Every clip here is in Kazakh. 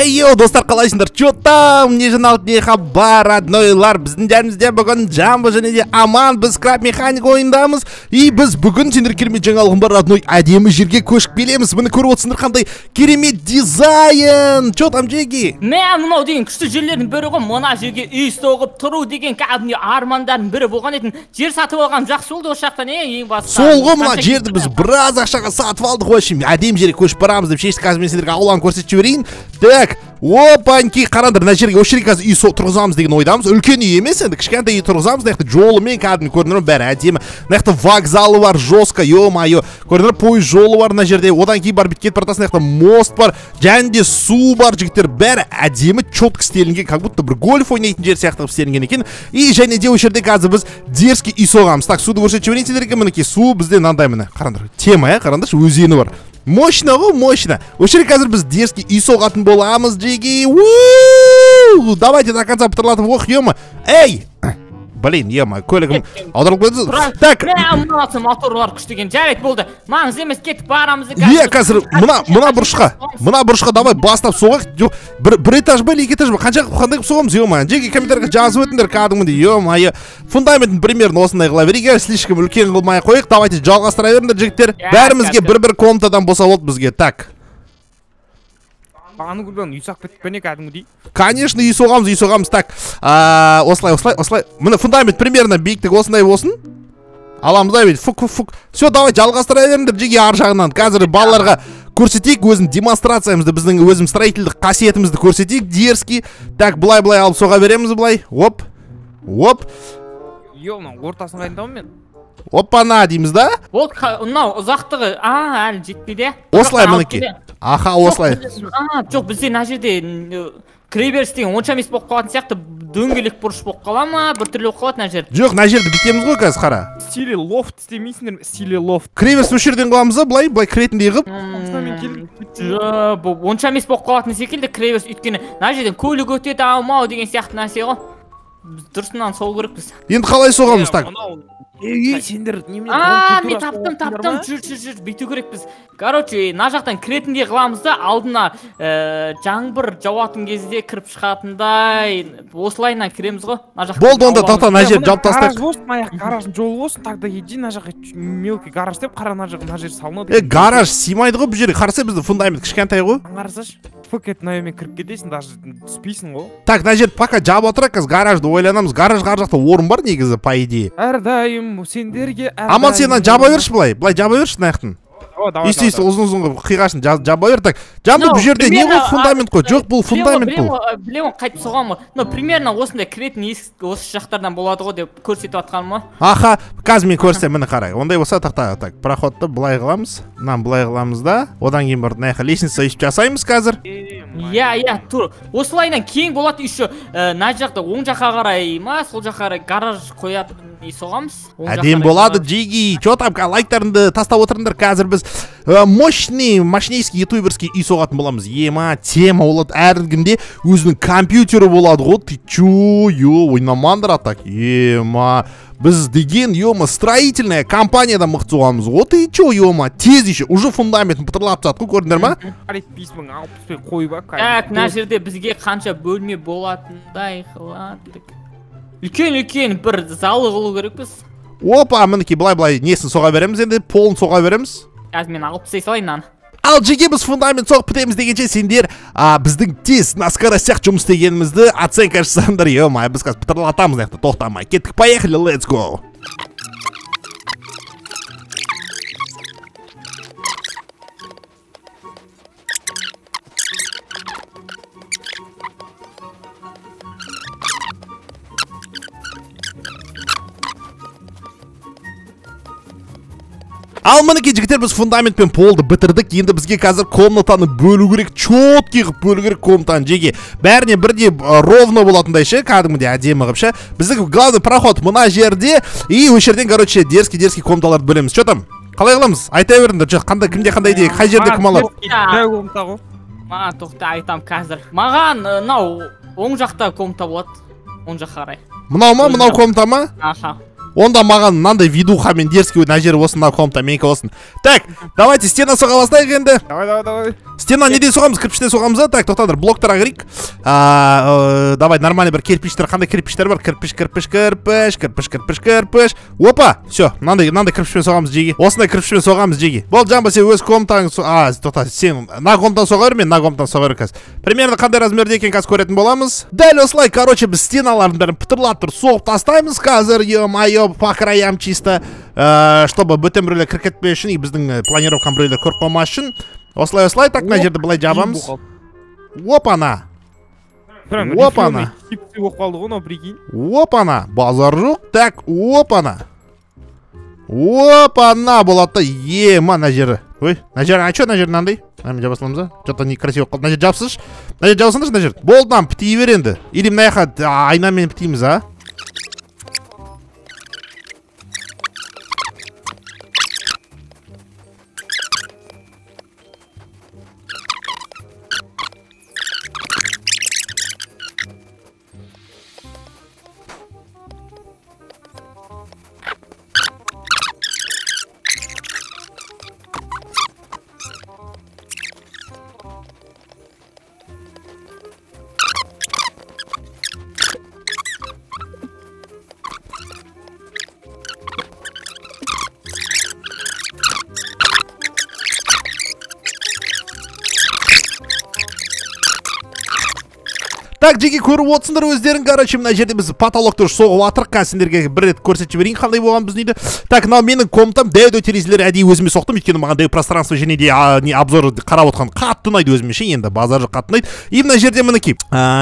Хей, йоу, достар, қалайсыңдар? Чё там? Не жиналып, не хабар, роднойлар. Біздің дәрімізде бүгін Джамбо және де Аман, біз краб-механик ойындамыз. И біз бүгін сендер керемет жаңалығым бар, родной, әдемі жерге көшіп келеміз. Мені көріп отырсыңдар қандай керемет дизайн. Чё там, Джеги? Мен мынау деген күшті жерлердің бірі ғой, мына жерге үй соғып тұру деген кәдімгі армандардың бірі болған еді. Жер сатып алған жақсы болды осы жақтан, ең бастысы. Сол ғой, мына жерді біз біраз ақшаға сатып алдық. Вообще, әдемі жерге көшіп барамыз деп шештік. Қазір мен сендерге ауланы көрсетіп жіберейін. Так, опаньки, қарандар, мына жерге осы жерге үй тұрғызамыз деген ойдамыз. Үлкен үй емес енді, кішкентай үй тұрғызамыз. Мына жақта жолымен кәдімгі көрініп бәрі әдемі. Мына жақта вокзалы бар, жосқа, ё-майё. Көрініп пойыз жолы бар мына жерде. Одан кейін барып кетіп бара жатсаң, мына жақта мост бар, және де су бар, жігіттер, бәрі әдемі, чётко істелінген, как будто бір гольф ойнайтын жер сияқты қылып істелінген екен. И және де осы жерде қазір біз дерзкий үй соғамыз. Так, суды көрсетіп жіберейін сіздерге. Мінекей, су бізде мынандай міне. Қарандар, тема, қарандаршы, өзені бар. Мощно ғой, мощно. Осы жерге қазір біз дерзкий үй соғатын боламыз, Джеги. Давайте до конца потырлатып, ох, ема. Эй! Блин, ема, көлігім аударылып кетті. Так. Моторлар күшті екен, жарайды болды. Маңыз емес, кетіп барамыз. Е, қазір мына бұрышқа. Мына бұрышқа давай бастап соғайық. Бір этаж ба, екі этаж ба? Қандай қып соғамыз, ема. Джеги, комментарияға жазып өтіңдер, кәдімгідей, ема. Фундаментін примерно осындай қыла берейік. Слишком үлкен қылмай қойық. Давайте жалғастыра беріңдер, жігіттер. Бәрімізге бір-бір комнатадан болса болды бізге. Так. Конечно, үй соғамыз, так. Осылай, осылай, осылай. Міне фундамент примерно биіктік осындай болсын. Аламыз да, ведь фук-фук. Все, давай, жалғастыра беріңдер, Джеги, ар жағынан. Қазір балаларға көрсетейік, өзін демонстрациямызды, біздің өзім строительдік қасиетімізді көрсетейік, дерзкий. Так, былай-былай алып соға береміз, былай. Оп, оп. Йоу, ортасын қайындауым мен. Опана дейміз, да? Ол ұзақтығы, әлі жетпейді. Осылай, мінекей. Аха, осылай. Жоқ, бізде мына жерде кіреберіс деген онша емес болып қалатын сияқты, дөңгелек бұрыш болып қала ма, бір түрлі болып қалады мына жерде. Жоқ, мына жерді бітеміз ғой қазір, қара. Стиле лофт істемейсіңдер, стиле лофт. Кіреберіс осы жерден қыламыз ба, былай, былай кіретіндей қылып. Онша емес болып қалатын секілді кіреберіс, өйткені мына жерден көлік өтеді ау-мау деген сияқты нәрсе ғой. Дұрысынан сол керек біз. Енді қалай соғамыз, так? Мен таптым, жүр бейту керек біз. Короче, мына жақтан кіретіндей қыламыз да, алдына жаңбыр жауатын кезде кіріп шығатындай осылайынан кіреміз ғой. Болды, онда тоқта, мына жерді жауып тастайық. Гараж болсын, мына жақ гараждың жолы болсын, тогда иди мына жаққа мелкий гараж деп қара мына жақ мына жер салынады. Гараж сыймайды ғой бұл жерге. Қараса біздің фундамент кішкентай ғой. Қарасашы, фук етіп мына кіріп кетесің, даже түспейсің ғой. Так, мына жерді пока жауып отырайық, қазір гаражды ойланамыз. Гаражға ар жақта орын бар негізі, по идее. Әрдайым сендерге. Аман, сен жаба берші былай, былай жаба берші наяқтың. Естесі ұзын-ұзын қып қиғашын жаба бер. Так, жамбы бұл жерде не бұл фундамент қой? Жоқ, бұл фундамент бұл. Білемін қайтып соған ғой. Примерно осындай кіретін есік осы жақтардан болады ғой деп көрсетіп атқан ма? Аха, қазір мен көрсетем, міне қарай. Ондай болса тақта, так, проходты былай қыламыз, мынаны былай қыламыз да, одан кейін барып мына жаққа лестница ішіп жасаймыз қазір. Иә, тұр. Осылайынан кең болады еще, мына жақта оң жаққа қарай ма, сол жаққа қарай гараж қояды. Әдем болады, Джеги. Чё там, лайктарыңды тастап отырыңдар. Қазір біз мощный, машинейский, ютуберский үй соғатын боламыз. Ема, тема болады, әргінде өзінің компьютері болады ғой. Ты чё, ё, ойнамандар атак. Ема, біз деген, ема, строительная компаниядан мықты соғамыз ғой. Ты чё, ема, тез еще, уже фундаментін пытырлап жатқы, көрдіңдер ма? Так, мына жерде бізге қанша бөлме болатындай қылады. Үлкен-үлкен бір залы қылу керек біз. Опа, мінекей, былай-былай несін соға береміз енді, полын соға береміз. Әз мен алып сей салайынан. Ал, Джеги, біз фундамент соғып бітеміз дегенше сендер біздің тез наскоростях жұмыс дегенімізді оценка жасаңдар. Ё-май, біз қазір бітірлатамыз нақты, тоқтамай. Кеттік, поехали, let's go. Ал, мінекей, жігіттер, біз фундамент пен полды бітірдік. Енді бізге қазір комнатаны бөлу керек, чётко қып бөлу керек комнатаны, Джеги. Бәріне бірдей ровно болатындай ше, кәдімгідей әдемі қып ше. Біздің главный проход мына жерде, и осы жерден, короче, дерзкий-дерзкий комнаталарды бөлеміз. Чё там? Қалай қыламыз? Айта беріңдер, жоқ, кімде-қандай дейік, қай жерде кім алады? Маған тоқта айтам қазір. Маған, мынау оң жақта комната болады. Оң жаққа қарай. Мынау ма, мынау комната ма? Аха. Онда маған мынандай видухамен дерзкий на жер болсын, мына комната менікі болсын. Так, давайте стена соға бастайық енді. Давай, давай, давай. Стена неден соғамыз? Кірпіштен соғамыз. Так, тоқтадыр, блоктарға кірейік. Давай, нормальный бір кірпіштер, қандай кірпіштер бар? Кірпіш, кірпіш, кірпіш, кірпіш, кірпіш, кірпіш. Опа, все, мынандай кірпішпен соғамыз жеге. Осындай кірпішпен соғамыз жеге. Болды, Жамбы, сен өз комнатаң, тоқта, сен мына комнатадан соғар мен, мына комнатадан соғар қазір. Примерно қандай размерде екен қазір көретін боламыз. Дәл осылай, короче, біз стеналардың бәрін пытырлатып тұрып соғып тастаймыз қазір, е-мое. По краям чисто, чтобы бітім бірлі кіркетпе үшін, и біздің планировкам бірлі көрпома үшін. Осылай-осылай, так на жерді былай жабамыз. Опана. Опана. Опана. Базар жоқ. Так, опана. Опана болады. Ема на жері. Ой, на жері, а чё на жері нандай? Нами жабасыламыза. Что-то некрасиво қалды. На жер жабсыз. На жер жабсындыш на жер. Болды нам, птей веренді. Или мына яқа айнамен птейміз, а? Так, жеке көріп отсыңдар өздерін, короче, мына жерде біз потолокты соғып атырық, сендерге бір рет көрсетіп берейін қандай болған біздің үйді. Так, мынау менің комнатам, дәу-дәу терезелер әдейі өзіме соқтым, өйткені маған дәу пространство және де обзор қарап отқан қатты ұнайды өзіме, ше, енді базар жоқ қатты ұнайды. И мына жерде мінекей,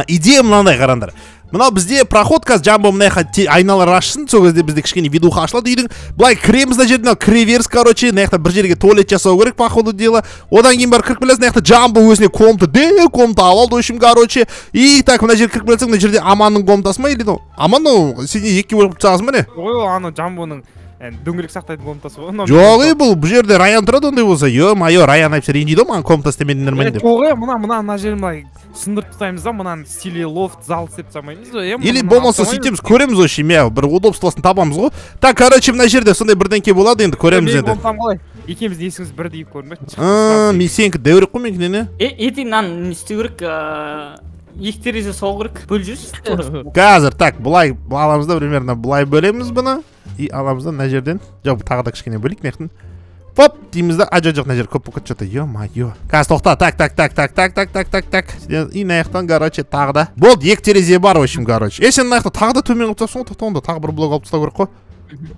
идея мынандай, қараңдар. Мынау бізде проход қазір Жамбо мына жаққа айналар ашсын, сол кезде бізде кішкене видуха ашылады үйдің. Былай кіреміз мына жерден, кіреберіс, короче, мына жақта бір жерге туалет жасау керек, походу дела. Одан кейін барып кіріп келесің, мына жақта Жамбо өзіне комната алды, в общем, короче. И так мына жерге кіріп келесің, мына жерде Аманның комнатасы ма, или ну, Аманның сен екіге бөліп тастағансың ба не? Ой, ана Жамбоның дөңгелек сақтайтын комнатасы ғой. Жоқ, ей, бұл жерде Райан тұрады, ондай болса, е-мое, Райан айтып ренжиді ғой, маған комнатасы демедіңдер ме деп. Жоқ, мына жерім былай сындырып тастаймыз да, мынаны стиле лофт зал деп самаймыз ғой. Или болмаса сөйтеміз, көреміз ғой, шемия, бір удобствосын табамыз ғой. Так, короче, мына жерде сондай бірдеңке болады, енді көреміз енді. Екеуміздің есіміз бірдей көрінбейді. Мен сенікі дәурек қой менікінен, е? Ертең мынаны не істеу керек? Екі терезе соғу керек, бөл жүрсіз. Қазір, так, былай аламыз да, примерно былай бөлеміз бұны. И аламыз да мына жерден. Жоқ, тағы да кішкене бөлейік мынаяқтан. Поп, дейміз да, а жоқ мына жер көп болып кетті. Е-мое. Қазір тоқта. Так, так, так, так, так, так, так, так, так. И мынаяқтан, короче, тағы да. Болды, екі терезе бар, в общем, короче. Е, сен мынаяқта тағы да төмен қылып тастасаң, тоқта онда тағы бір блок алып тастау керек қой.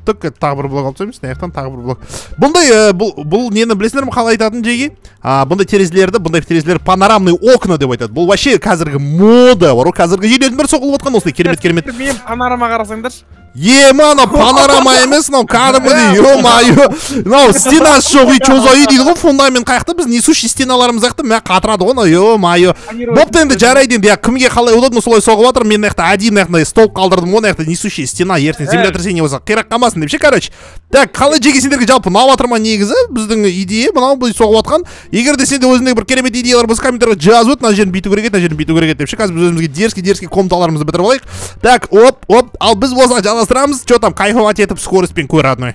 Түк, тағы бір блок алып тастаймыз, мынаяқтан тағы бір блок. Бұндай бұл нені білесіңдер ме қалай айтатын жеке? Бұндай терезелерді, бұндай терезелер панорамный окна деп айтады. Бұл вообще қазіргі мода бар, қазіргі жерлердің бәрі соғылып отқан осындай керемет-керемет. Мен панорама қарасаңдаршы. Ема, анау панорама емес, анау кәдімгідей, е-мое, мынау стенасы жоқ үй чозай дейді ғой, фундамент қаяқта, біз несущий стеналарымыз жақта мына қатырады ғой, е-мое. Бопты енді жарайды енді, кімге қалай удобно солай соғып жатыр, мен мына жақта әдейі мына жақта столб қалдырдым ғой, мына жақта несущий стена, ертең земля тірсе не болса қирап қалмасын деп ше, короче. Так, қалай жеке сендерге жалпы ұнап жатыр ма негізі біздің идея, мынау біз соғып жатқан. Егер де сенде өзіңдегі бір керемет идеялар болса, комментарияға жазып өт, мына жерін бүйту керек еді, мына жерін бүйту керек еді деп ше, қазір біз өзімізге дерзкий-дерзкий комнаталарымызды бітіріп алайық. Так, оп, оп, ал біз болсақ жала Сразу, что там, кайфовать это скорость пинкуй, родной.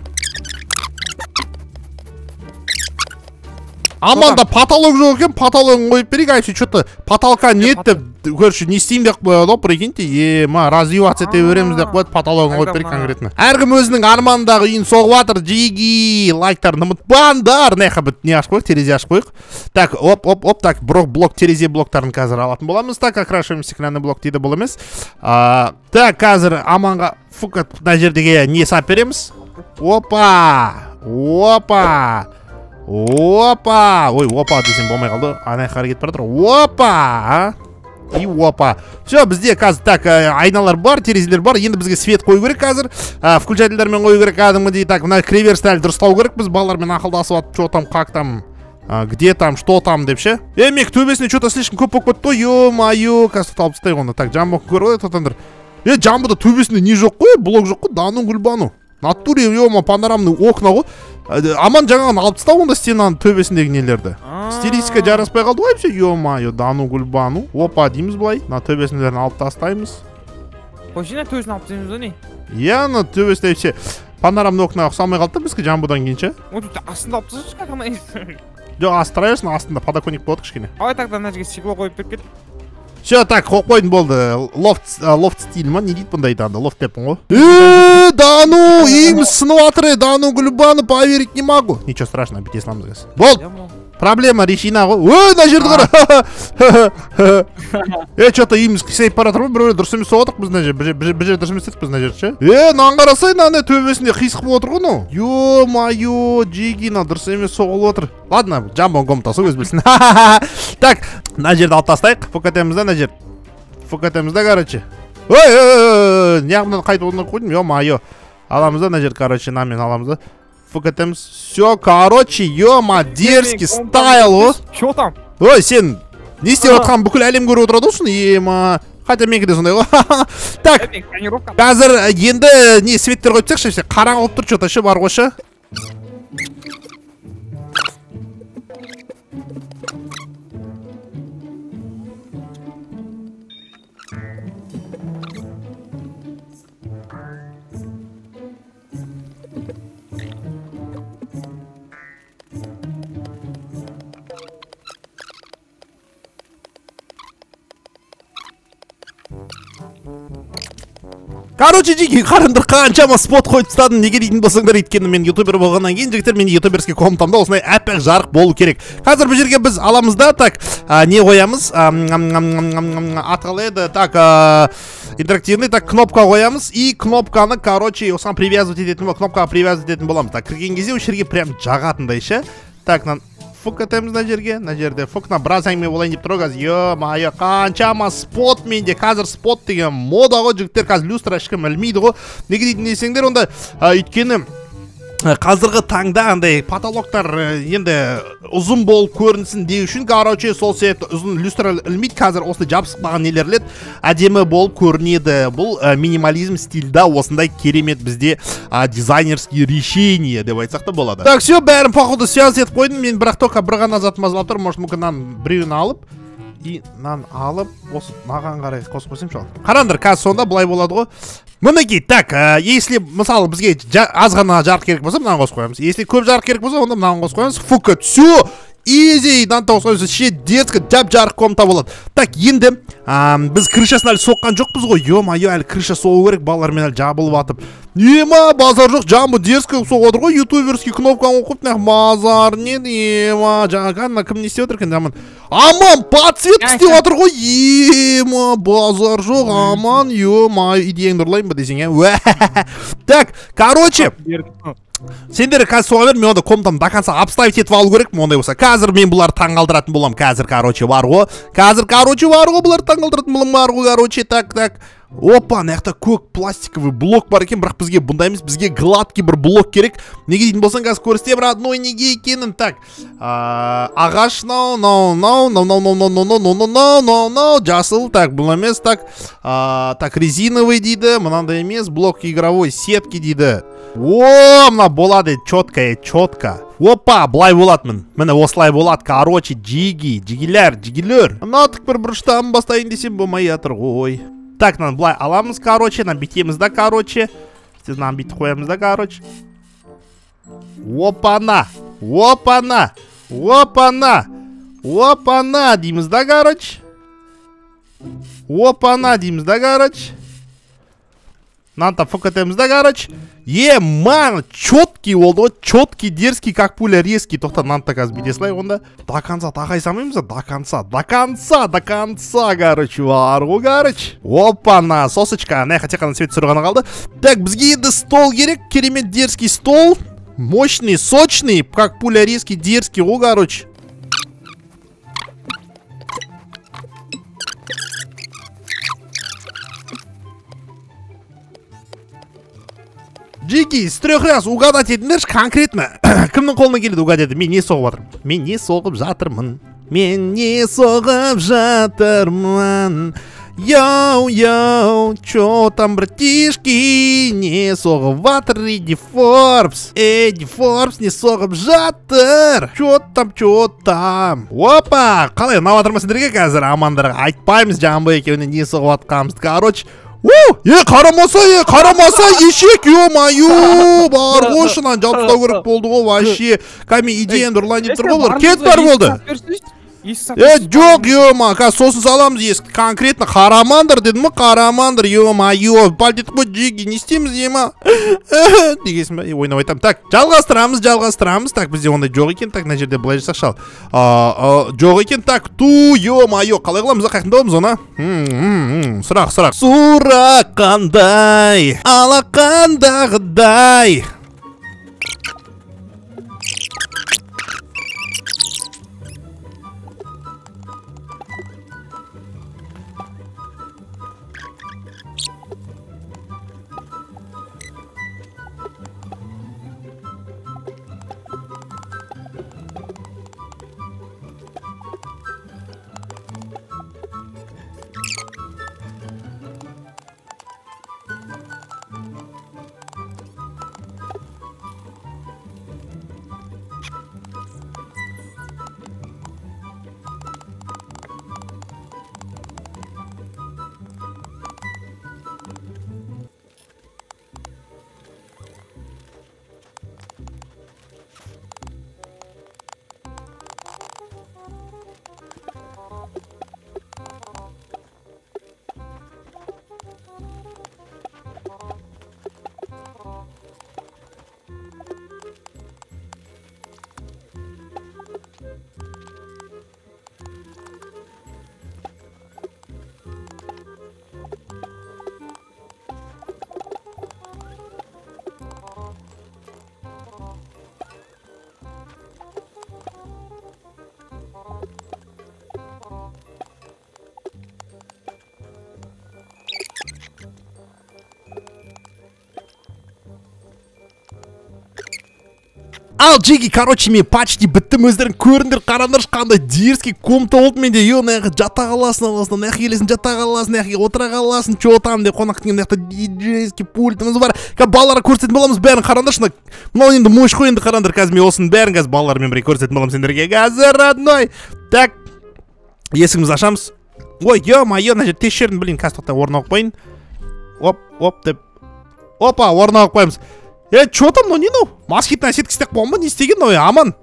Аманда, потолок же кем, потолок мой перегайся, что-то потолка нет, короче, не стим, но прикиньте, ема, развиваться это время, так вот потолок мой перег конкретно. Эргом өзінің армандағы үйін соғватыр, джиги, лайктар, бандар, не хабит, не ашпойк, терезе ашпойк. Так, оп, оп, оп, так, блок, терезе, блок, тарын қазір алатын боламыз, так, окрашиваем стеклянный блок, дейді боламыз. Так, қазір Аманға, фука, на жердеге не сапереміз. Опа, опа. Опа! Ой, опа, десем болмай қалды. Анай қарекет бар тұр. Опа! И опа. Все, бізде қазір так, айналар бар, терезелер бар. Енді бізге свет қою керек қазір. Включательдермен қою керек кәдімгідей. Так, мына креверсті әлі дұрыстау керек. Біз балалармен ақылдасып атып, что там, как там, где там, что там деп ше. Мек, төбесіне что-то слишком көп болып кетті. Е-мое, қазір талып тастайық оны. Так, Жамбо көріп отыр. Жамбода төбесінде не жоқ қой, блок жоқ қой, дану гүлбану. Натуре, е-мое, панорамный окна ғой. Аман жаңағын алып тастау онда стенаның төбесіндегі нелерді. Стилистика жараспай қалды ғой, все, е-мое, дану гүлбану. Опа дейміз былай, мына төбесіндерін алып тастаймыз. Қойшы, не төбесін алып тастаймыз, не? Yana tövbe isteyip panoramda okuna oksalmaya kalktı bizki can budan gençe. O tutta aslında aptısız çıkartamayız. Yok astırayasın aslında padakonik boğduk şikini. Ay taktan nacıge siklo koyup birket. Все, так, хоккейн был, лофт стиль, ман, не дит пандайтанда, лофт тепнул. Да ну, им снуатры, да ну, глюбану, поверить не могу. Ничего страшного, бить ислам загас. Болт, проблема решена. Ой, на жирдора. Что-то им сей паратрон, бро, дурсами соток, познаешь, бежит, даже месяц познаешь, че? На ангарасы, на нету весне, хиск вотру, ну. Ё-моё, джиги, на дурсами солотр. Ладно, джамбо гомтасу, вызбился. Так, на жирдал тастайк, пока ты мзда, на жир. Пока ты мзда, короче. Ой, неявно хайду на кудим, ё-моё. Аламзда, на жир, короче, нами, аламзда. Фукатемс. Все, короче, ё-ма, дерзкий стайл. Чё там? Ой, сен, не стел отхам, буквально алим гуру утродушен, ема. Хотя меги дезундай. Так, казар, енді не светтер ғой текші, қараң олып тұр, чё-то ше бар гошы. Короче, дикий харандыркан, чама спот хоть стадом, не гидит, не басангар, мен ютубер болгондан кийин, жигиттер, мен ютуберский комнатамда осындай аппақ жарық болу керек. Қазір бұл жерге біз аламызда, так, не қоямыз, аталайды, так, интерактивный, так, кнопка қоямыз, и кнопканы, короче, осыған привязывать ететін, кнопкаға привязывать ететін боламыз. Так, кірген кезде, осы жерге прям жағатындай ше. Так, фук атаймыз на жерде, фук на біраз әңгіме болайын деп тұру қазір, ё-моё, қаншама спот менде, қазір спот деген мода ғой, жігіттер қазір люстра ешкім білмейді ғой, неге дейтін десеңдер, онда өйткені қазіргі таңда андай потолоктар енді ұзын болып көрінсін деу үшін, короче, сол себепті ұзын люстра ілмейді, қазір осындай жабысып қалған нелер лет әдемі болып көрінеді. Бұл минимализм стильда осындай керемет бізде дизайнерский решение деп айтсақ та болады. Так, все, бәрін походу связь етіп қойдым, мен бірақ только бір ғана зат мазалап тұр, может мүмкін нан біреуін алып и нан алып осы маған қарай қосып қойсам шал. Қараңдар, қазір сонда былай болады ғой. Мінекей, так, если мысалы бізге аз ғана жарық керек болса, мынаны қосып қоямыз. Если көп жарық керек болса, онда мынаны қосып қоямыз. Фука, все, изи, нан тауысқойыз, ше детскі жап-жарық комната болады. Так, енді біз крышасын әлі соққан жоқпыз ғой. Ё-моё, әлі крыша соғу керек, балалармен әлі жабылып атып. Ема, базар жоқ, жамбы дерзкі соғады ғой, ютуберский кнопканы оқып, нәқ мазар нет, ема, жаңа кім не істеп отыр екен, жаман. Аман, подсветка істеп отыр ғой, ема, базар жоқ, аман, ема, идеяңды ұрлайын ба десең, ә? Так, короче, сендер қазір соға бер, мен онда комнатам до конца обставить етіп алу керек, ондай болса, қазір мен бұлар таңғалдыратын болам, қазір, короче, бар ғой, бұлар таңғалдыратын болам, бар ғой, короче, так, так. Опа, нақты көк пластиковый блок бар екен, бірақ бізге бұндай емес, бізге гладкий бір блок керек. Неге дейтін болсаң, қазір көрсете бір одной неге екенін. Так, ағаш, жасыл, так, бұл емес, так, резиновый дейді, мынандай емес, блок игровой сетки дейді. О, мына болады, четко. Опа, былай болады мін. Міне осылай болады, короче, жигилер. Мынатық бір бұрыштан бастайын десем, болмай жатыр ғой. Так, нам былай аламыз, короче, нам битеміз да, короче. Сіз нам бит қоямыз да, короче. Опана дейміз да, короче. Нанта фукатеміз да, короче. Еман, четкий болды, четкий, дерзкий, как пуля, резкий. Тоқта нанта қазір битесілай онда. До конца тағай самаймыз, до конца, короче, барғу, короче. Опана, сосочка, не, хотя қана свет сүрғаны қалды. Так, бізге енді стол керек, керемет дерзкий стол. Мощный, сочный, как пуля, резкий, дерзкий, о, короче. Джики, с 3 раз угадать едіңдер, конкретно кімнің қолына келеді угадайды? Мен не соғып жатырмын. Йоу, чё там, братишки? Не соғып жатыр, EddyForbes не соғып жатыр. Чё там. Опа, қалай, наватырма сендерге қазір амандарға айтпаймыз, жамбы екеуіне не соғып жатқанымызды, короче. Е, қарамаса, ешек, ё-майо, бар қошынан жабыстау керек болды ғой, вообще. Кәме идеямды ұрланып тұр болар, кет бар болды. Е, жоқ, ё-ма, қазір сосын саламыз ескі, конкретно қарамандыр дедім, қарамандыр, ё-майо, пальдетік бөт жеге не істейміз, ема? Дегесім бе, ойнау айтам. Так, жалғастырамыз, так, бізде ондай жоқ екен, так, на жерде былай жасақ шал. Жоқ екен, так, ту, ё-майо, қалай қыламыз, қақында оламыз она? Сұрақ қандай, алақандағыдай. Ал жеги, короче, мен почти біттім, өздерін көріндер, қарамдар шыққанда дерске комта олды менде, ё, нәғі жата қаласын, нәғі елесін жата қаласын, нәғі отыра қаласын, чо там, де қонақтың нәғі диджейске пультымыз бар. Қа баллары көрсетін боламыз, бәрін қарамдар шына, мынау енді мойш қойынды қарамдар, қазір мен осының бәрін қазір балларымен бірге көрсетін болам сендерге, қазір, родной. Так, есігімізді ашамыз. Ой, ё-майо, мына жерде тексердім, блин, қазір тоқта орнына қойып қойын. Оп, оп деп. Опа, орнына қойып қойымыз. Э, чё там, ну не ну? Маскитная сетка стек бомба не стегит, но я аман.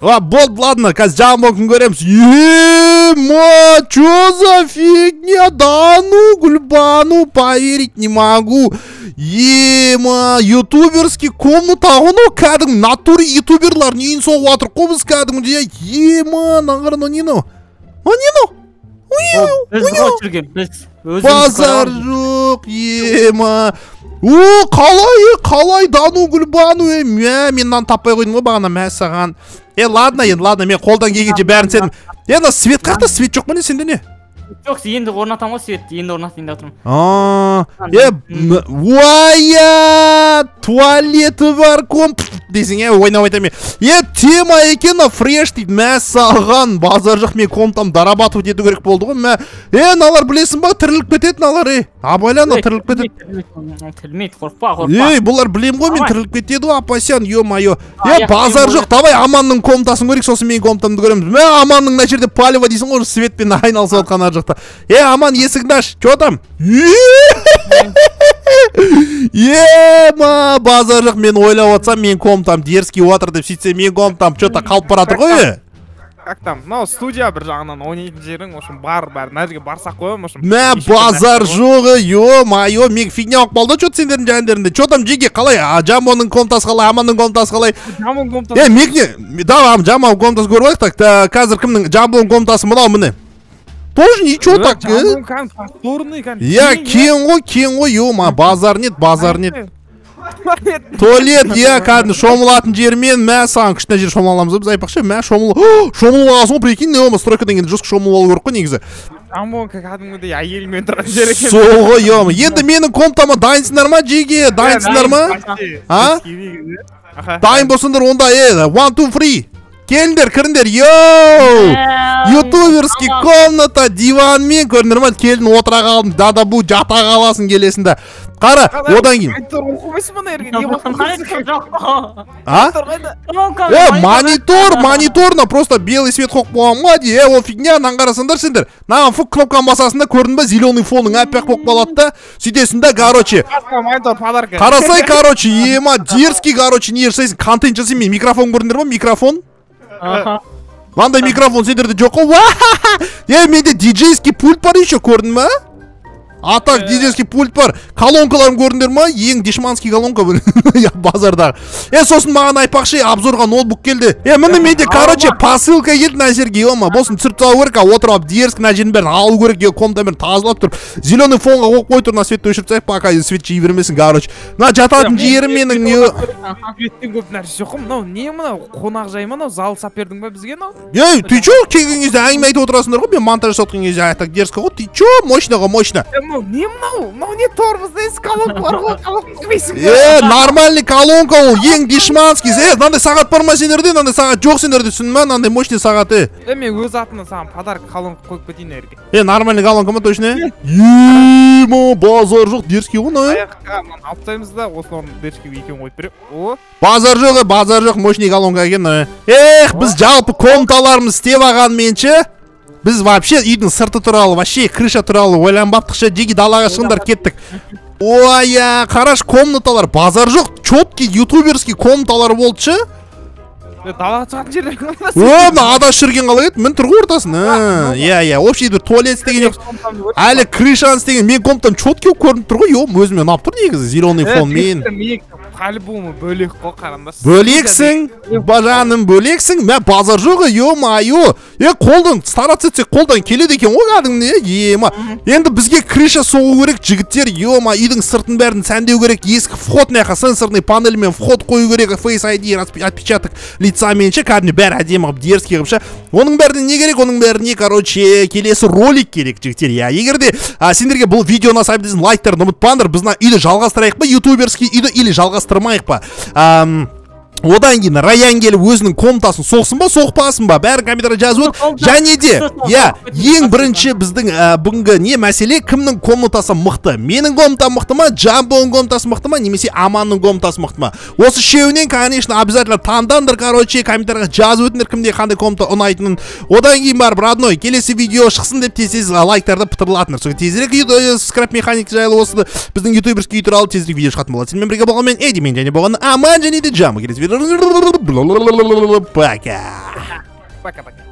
А, болт, ладно, казямок говорим. Ема, чё за фигня? Да ну, Гульбану, поверить не могу. Ема, ютуберский комната, оно кадым, натуре ютуберлар, не инсо, ватрком с кадым, где ема, нагар, ну не ну. Ну не ну. Базар жоқ, ема. О, қалай, Дану Гүлбану, мә, меннан таппай қойдың ғой бағана, мә, саған. Е, ладно, мен қолдан келгенше бәрін сенім. Е, на свет қақта, свет жоқ мені, сенде не? Жоқ, енді орнатам ғой светті, енді орнатайын да отырмын. Уайя, туалеті бар комп дейсің, ойнау айтамын. Е, тема екен, фреш дейді, мә саған, базар жақ мен комптам дарабату деді керек болды ғой, мә. Е, налар білесің ба, тіріліп кететін алар, абайлан, тіріліп кетеді. Тірілмейді, қорқпа, Ей, бұлар білем ғой, мен тіріліп кетеді, апасиян, ё-майо. Е, базар жоқ, давай Аманның комптасын көрек, сосын мен комптамды көреміз. Мә, Аманның мына жерде палево дейсің ғой, светпен айналысып жатқан ар жақта. Е, Аман, есігіңді аш, чё там? Ема, базар жақ, мен ойлап отсам, мен комптам, дерзкий уатыр деп сөйтсе, мен комптам, чё-то қалып баратыр ғой. Как там, ну, студия бір жағынан, 12 жерің, ошым, бар, нәрге барсақ қойым, ошым. Мә, базар жоғы, ё-майо, мен фигня оқ болды, чё-то сендердің жайындерінде, чё там жеге, қалай, Джамонның комптасы қалай, Аманның комптасы қалай. Джамон комптасы. Е, мекне, давай, Джамон комптасы көріп айтық, так, қазір кімнің Джамон комптасы мынау міне. Тоже ничего так, Я кенго, ё-ма, базар нет. Туалет, я, кәдім, шомылатын жермен, мә, саған күшіне жер шомыламыз, біз айпақшы, мә, шомылу ағасың, прикинь, не ома, стройкадан енді жұрсқы шомылу алу көріп қой, негізі. Амон, кәдімгідей, әйелмен тұрған жер екен. Сол ғой, ема, енді менің комптама дайынсыңдар ма, жеге, дайынсыңдар ма? Дайын болсындар, онда, 1, 2, 3. Келіндер, кіріңдер, йоу! Ютуберский комната, диван мен көрінермен келін отыра қалдым, дада бұ жата қаласын келесінде. Қара, одан кейін. Монитор оқымайсы мұна ерген, не оқымайсы? Монитор, мониторна просто белый свет қоқ болған ғади, ол фигня, нан қарасындар сендер. Наған фук кнопкан басасында көрдің ба, зеленый фоның әппек қоқ болады да, сөйтесінде, короче. Қарасай, короче, ема, дерзкий, короче, не ерсейсің, контент жасай мен, микрофон көріндер ба, микрофон? Мындай микрофон сендерде жоқ қой. Е, менде диджейский пульт бар еще, көрдің ба? А так, диджейский пульт бар. Колонкаларым көрдіңдер ма? Ең дешманский колонка базардағы. Е, сосын маған айтпақшы, обзорға ноутбук келді. Е, міне менде, короче, посылка келді Назерге, ема. Босын түсіріп салу керек, отырып дерзкін әженің бәрін алу керек, комната бәрін тазалап тұр. Зеленый фонға қойып қой тұр, на светті өшіріп тастайық, пока свет жей бермесін, короче. Мына жататын жерім менің не? Беттен көп нәрсе жоқ, мынау не мынау? Қонақ жай мынау, зал сап бердің ба бізге мынау? Ей, ты чё, келген кезде әңгіме айтып отырасыңдар ғой, мен монтаж жасатқан кезде айтақ дерзкі ғой. Ты чё, мощныға, мощно. Ну, не мынау, мынау не тормоз, дейсі колонка бар ғой, колонка дейсің ба? Е, нормальный колонка ол, ең дешманский. Е, мынандай сағат бар ма сендерде, мынандай сағат жоқ сендерде, түсіндің ба, мынандай мощный сағаты. Е, мен өз атымнан саған подарок колонка қойып кетейін ерге. Е, нормальный колонка ма, точно? Ема, базар жоқ, дерзкий ғой, мынау. Аяққа, мынаны алып тастаймыз да, осыны дерзкий екеуін қойып берем. Базар жоқ, мощный колонка екен. Ех, біз жалпы комнаталарымыз істеп алғанменше. Біз вообще үйдің сырты туралы, вообще крыша туралы ойланбаптықша деге далаға шығындар кеттік. Оя, қараш комнаталар, базар жоқ, четкий ютуберский комнаталар болдышы. Далаға шығатын жерлер қалмасын. Ома, адаш жүрген қала еді, мін тұрғы ортасын. Иә, общий бір туалет істеген жоқ. Әлі крышаны істеген, мен комнатам четкий көрініп тұрғы, ем өзіме нап тұр негізі, зеленый фон мен. Қалбуымы бөлек қо қарамбас. Бөлексің, бажаным бөлексің. Мә базар жоғы, ё-майо. Е, қолдан, старат етсе қолдан келеді екен ғой кәдімгі, ема. Енді бізге крыша соғу керек, жігіттер, ё-ма, үйдің сыртын бәрін сәндеу керек. Ескі вход нәқа, сенсорный панельмен вход қою керек, Face ID отпечаток лица менше, кәдімгі бәрі әдемі қып, дерзкий қыпша. Оның бәріне не керек, оның бәріне, короче, келесі ролик керек, жігіттер. Егер де сендерге бұл видеоны ұнаса біздің лайктарын ұмытпаңдар. Біздің үйді жалғастырайық ба, ютуберский үйді или жалғастырайық тұрмайық па. Одан кейін Раян келіп өзінің комнатасын соқсын ба, соқпасын ба, бәрі комментарий жазып отыр. Және де, ең бірінші біздің бүгінгі не мәселе, кімнің комнатасы мықты? Менің комнатам мықты ма, Джамбоның комнатасы мықты ма, немесе Аманның комнатасы мықты ма? Осы үшеуінен, конечно, обязательно таңдаңдар, короче, комментарийға жазып өтіңдер, кімде қандай комната ұнайтынын. Одан кейін бар бір одной, келесі видео шықсын деп тез-тез лайктарды пытырлатыңдар. Тезірек скрап механик жайлы осы біздің ютуберский үй туралы тезірек видео шығатын болады. Сенімен бірге болған мен Эдди, мен және болған Аман және де Джамбо. Пока. Пока-пока.